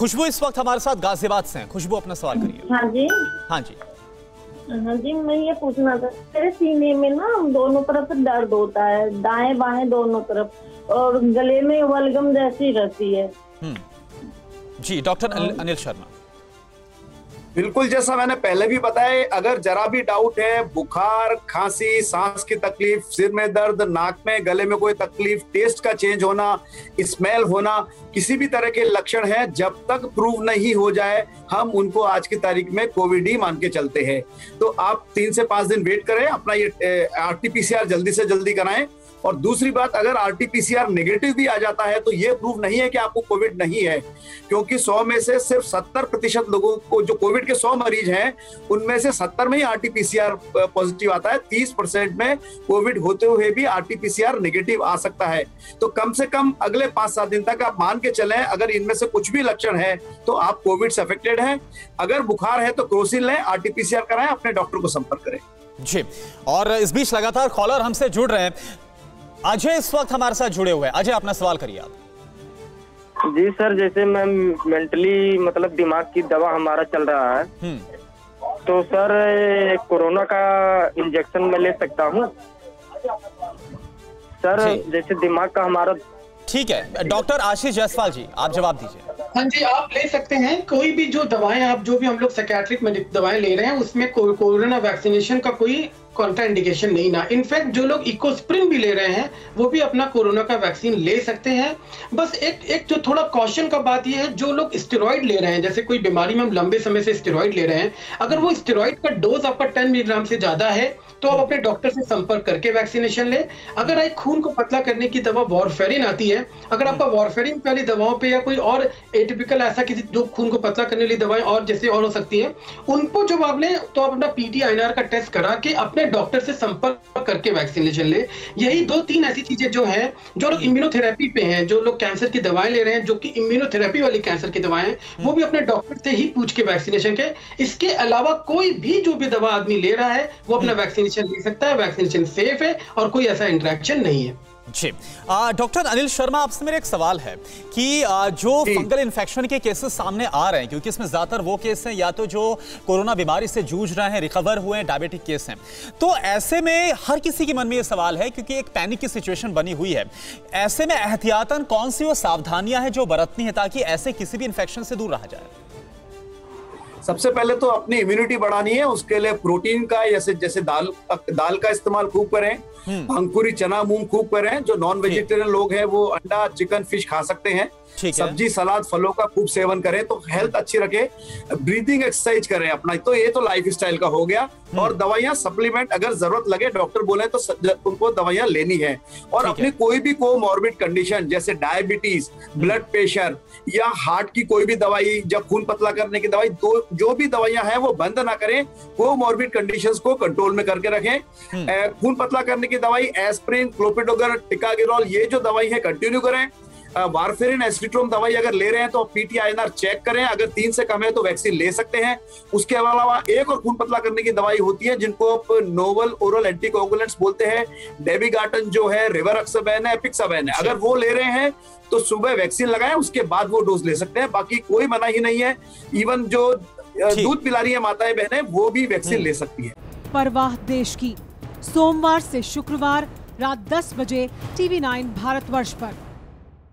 खुशबू इस वक्त हमारे साथ गाजियाबाद से हैं। खुशबू, अपना सवाल करिए। हाँ जी, मैं ये पूछना था, मेरे सीने में ना दोनों तरफ दर्द होता है, दाएं बाएं दोनों तरफ, और गले में वलगम जैसी रहती है। जी, डॉक्टर अनिल शर्मा। बिल्कुल, जैसा मैंने पहले भी बताया, अगर जरा भी डाउट है, बुखार, खांसी, सांस की तकलीफ, सिर में दर्द, नाक में, गले में कोई तकलीफ, टेस्ट का चेंज होना, स्मेल होना, किसी भी तरह के लक्षण हैं, जब तक प्रूव नहीं हो जाए हम उनको आज की तारीख में कोविड ही मान के चलते हैं। तो आप 3 से 5 दिन वेट करें, अपना ये आरटीपीसीआर जल्दी से जल्दी कराएं। और दूसरी बात, अगर आरटीपीसीआर नेगेटिव भी आ जाता है तो ये प्रूव नहीं है कि आपको कोविड नहीं है, क्योंकि 100 में से सिर्फ 70% लोगों को, जो कोविड के 100 मरीज हैं, उनमें से 70 में ही आरटीपीसीआर पॉजिटिव आता है, 30% में कोविड होते हुए भी आरटीपीसीआर नेगेटिव आ सकता है। तो कम से कम अगले 5-7 दिन तक आप मान के चलें, अगर इनमें से कुछ भी लक्षण है तो आप कोविड से अफेक्टेड है। अगर बुखार है तो क्रोसिन लें, आरटीपीसीआर कराएं, अपने डॉक्टर को संपर्क करें जी। और इस बीच लगातार कॉलर हमसे जुड़ रहे हैं। अजय इस वक्त हमारे साथ जुड़े हुए हैं। अजय, अपना सवाल करिए आप। जी सर, जैसे मैं मेंटली, मतलब दिमाग की दवा हमारा चल रहा है, तो सर कोरोना का इंजेक्शन मैं ले सकता हूँ सर? जैसे दिमाग का हमारा, ठीक है। डॉक्टर आशीष जायसवाल जी, आप जवाब दीजिए। हाँ जी, आप ले सकते हैं। कोई भी जो दवाएं, आप जो भी हम लोग साइकियाट्रिक में दवाएं ले रहे हैं, उसमें कोरोना वैक्सीनेशन का कोई कॉन्ट्राइंडिकेशन नहीं ना। इनफैक्ट जो लोग इकोस्प्रिन भी ले रहे हैं वो भी अपना कोरोना का वैक्सीन ले सकते हैं। बस एक जो थोड़ा कॉशन का बात ये है, जो लोग स्टेरॉइड ले रहे हैं, जैसे कोई बीमारी में हम लंबे समय से स्टेरॉइड ले रहे हैं, अगर वो स्टेरॉइड का डोज आपका 10 मिलीग्राम से ज्यादा है तो आप अपने डॉक्टर से संपर्क करके वैक्सीनेशन ले। अगर एक खून को पतला करने की दवा वारफेरिन आती है, अगर आपका वारफेरिन वाली दवाओं पे या कोई और एटिपिकल ऐसा किसी जो खून को पतला करने वाली दवाएं और जैसे और हो सकती है, उनको जब आप लें तो आप अपना PT INR का टेस्ट करा के अपने डॉक्टर से संपर्क करके वैक्सीनेशन ले। यही 2-3 ऐसी चीजें जो है, जो लोग इम्यूनोथेरेपी पे हैं, जो लोग कैंसर की दवाएं ले रहे हैं, जो कि इम्यूनोथेरेपी वाली कैंसर की दवाएं हैं, वो भी अपने डॉक्टर से ही पूछ के वैक्सीनेशन के। इसके अलावा कोई भी जो भी दवा आदमी ले रहा है वो अपना वैक्सीनेशन ले सकता है। वैक्सीनेशन सेफ है और कोई ऐसा इंटरेक्शन नहीं है जी। डॉक्टर अनिल शर्मा, आपसे मेरा एक सवाल है कि जो फंगल इन्फेक्शन के केसेस सामने आ रहे हैं, क्योंकि इसमें ज्यादातर वो केस हैं या तो जो कोरोना बीमारी से जूझ रहे हैं, रिकवर हुए हैं, डायबिटिक केस हैं, तो ऐसे में हर किसी के मन में ये सवाल है, क्योंकि एक पैनिक की सिचुएशन बनी हुई है, ऐसे में एहतियातन कौन सी वो सावधानियां हैं जो बरतनी है ताकि ऐसे किसी भी इन्फेक्शन से दूर रहा जाए? सबसे पहले तो अपनी इम्यूनिटी बढ़ानी है, उसके लिए प्रोटीन का जैसे दाल का इस्तेमाल खूब करें, अंकुरी चना मूंग खूब करें। जो नॉन वेजिटेरियन लोग हैं वो अंडा, चिकन, फिश खा सकते हैं। सब्जी, सलाद, फलों का खूब सेवन करें, तो हेल्थ अच्छी रखें। ब्रीदिंग एक्सरसाइज करें अपना, तो ये तो लाइफस्टाइल का हो गया। और दवाइयां, सप्लीमेंट, अगर जरूरत लगे, डॉक्टर बोले तो उनको दवाइयां लेनी है। और अपनी कोई भी कोमॉर्बिड कंडीशन, जैसे डायबिटीज, ब्लड प्रेशर या हार्ट की कोई भी दवाई, जब खून पतला करने की दवाई, जो भी दवाइयां हैं वो बंद ना करें, कोमॉर्बिड कंडीशंस को कंट्रोल में करके रखें। खून पतला करने की दवाई एस्प्रिन, क्लोपिडोगर, टिकागिरोल, ये जो दवाई है कंटिन्यू करें। वारफेरिन, एसीट्रोम दवाई अगर ले रहे हैं तो PT INR चेक करें, अगर 3 से कम है तो वैक्सीन ले सकते हैं। उसके अलावा एक और खून पतला करने की दवाई होती है जिनको नोवल ओरल एंटीकोगुलेंट्स बोलते हैं, डेबिगार्टन जो है, रिवरक्सबैन है, एपिक्सबैन है, अगर वो ले रहे हैं तो सुबह वैक्सीन लगाएं, उसके बाद वो डोज ले सकते हैं। बाकी कोई मनाही नहीं है। इवन जो दूध पिला रही है माताएं बहने, वो भी वैक्सीन ले सकती है। परवाह देश की, सोमवार से शुक्रवार रात 10 बजे TV9 भारतवर्ष पर।